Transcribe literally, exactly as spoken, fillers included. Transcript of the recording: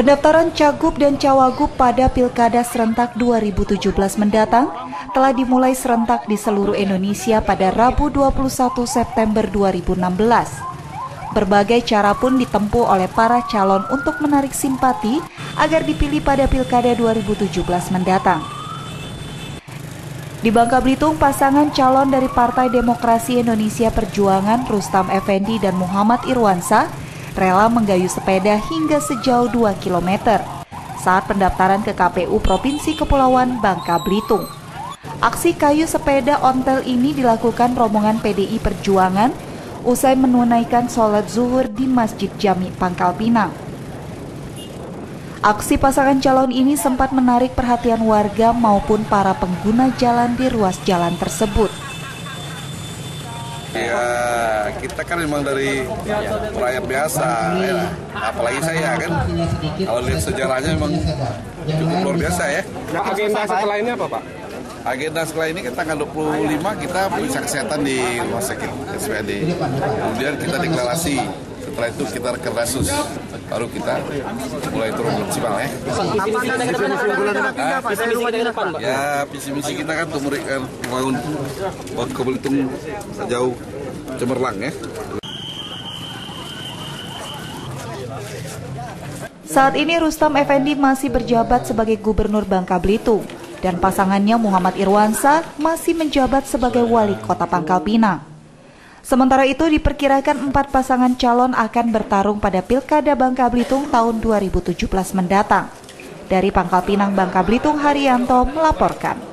Pendaftaran CAGUB dan CAWAGUB pada Pilkada serentak dua ribu tujuh belas mendatang telah dimulai serentak di seluruh Indonesia pada Rabu dua puluh satu September dua ribu enam belas. Berbagai cara pun ditempuh oleh para calon untuk menarik simpati agar dipilih pada Pilkada dua ribu tujuh belas mendatang. Di Bangka Belitung, pasangan calon dari Partai Demokrasi Indonesia Perjuangan Rustam Effendi dan Muhammad Irwansa rela menggayuh sepeda hingga sejauh dua kilometer saat pendaftaran ke K P U Provinsi Kepulauan Bangka Belitung. Aksi kayuh sepeda ontel ini dilakukan rombongan P D I Perjuangan usai menunaikan sholat zuhur di Masjid Jami Pangkal Pinang. Aksi pasangan calon ini sempat menarik perhatian warga maupun para pengguna jalan di ruas jalan tersebut. Ya, kita kan memang dari rakyat biasa, ya. Apalagi saya kan, kalau lihat sejarahnya memang cukup luar biasa ya. Nah, agenda setelah ini apa, Pak? Agenda setelah ini kan tanggal dua puluh lima kita periksa kesehatan di rumah sakit S P D. Kemudian kita deklarasi, setelah itu kita rekerdasus, baru kita mulai turun maksimal ya. Ya, visi-misi kita kan untuk memberikan membangun Bangka Belitung jauh cemerlang ya. Saat ini Rustam Effendi masih berjabat sebagai Gubernur Bangka Belitung dan pasangannya Muhammad Irwansa masih menjabat sebagai Wali Kota Pangkal Pinang. Sementara itu diperkirakan empat pasangan calon akan bertarung pada Pilkada Bangka Belitung tahun dua ribu tujuh belas mendatang. Dari Pangkal Pinang, Bangka Belitung, Harianto melaporkan.